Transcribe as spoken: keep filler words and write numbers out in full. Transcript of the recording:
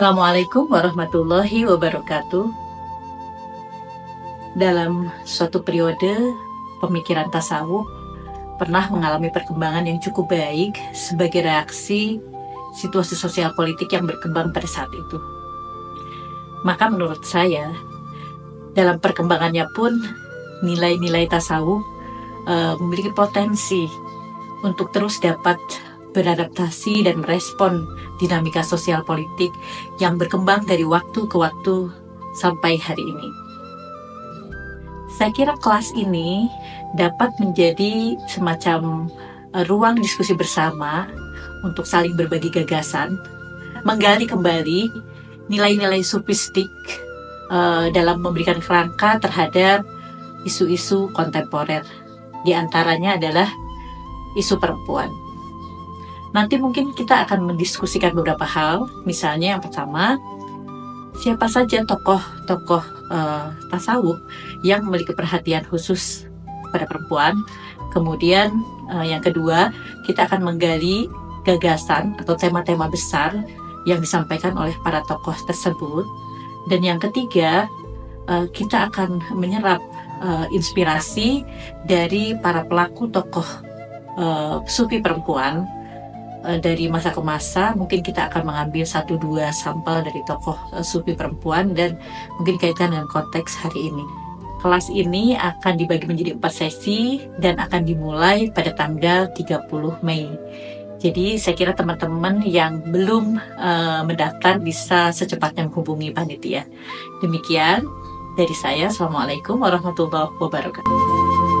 Assalamualaikum warahmatullahi wabarakatuh. Dalam suatu periode, pemikiran tasawuf pernah mengalami perkembangan yang cukup baik sebagai reaksi situasi sosial politik yang berkembang pada saat itu. Maka menurut saya, dalam perkembangannya pun nilai-nilai tasawuf e, memiliki potensi untuk terus dapat beradaptasi dan merespon dinamika sosial politik yang berkembang dari waktu ke waktu sampai hari ini. Saya kira kelas ini dapat menjadi semacam ruang diskusi bersama untuk saling berbagi gagasan, menggali kembali nilai-nilai sufistik uh, dalam memberikan kerangka terhadap isu-isu kontemporer. Di antaranya adalah isu perempuan. Nanti mungkin kita akan mendiskusikan beberapa hal, misalnya yang pertama, siapa saja tokoh-tokoh uh, tasawuf yang memiliki perhatian khusus pada perempuan. Kemudian uh, yang kedua, kita akan menggali gagasan atau tema-tema besar yang disampaikan oleh para tokoh tersebut. Dan yang ketiga, uh, kita akan menyerap uh, inspirasi dari para pelaku tokoh uh, sufi perempuan. Dari masa ke masa, mungkin kita akan mengambil satu dua sampel dari tokoh sufi perempuan dan mungkin kaitkan dengan konteks hari ini. Kelas ini akan dibagi menjadi empat sesi dan akan dimulai pada tanggal tiga puluh Mei. Jadi saya kira teman-teman yang belum uh, mendaftar bisa secepatnya menghubungi panitia. Demikian dari saya. Assalamualaikum warahmatullahi wabarakatuh.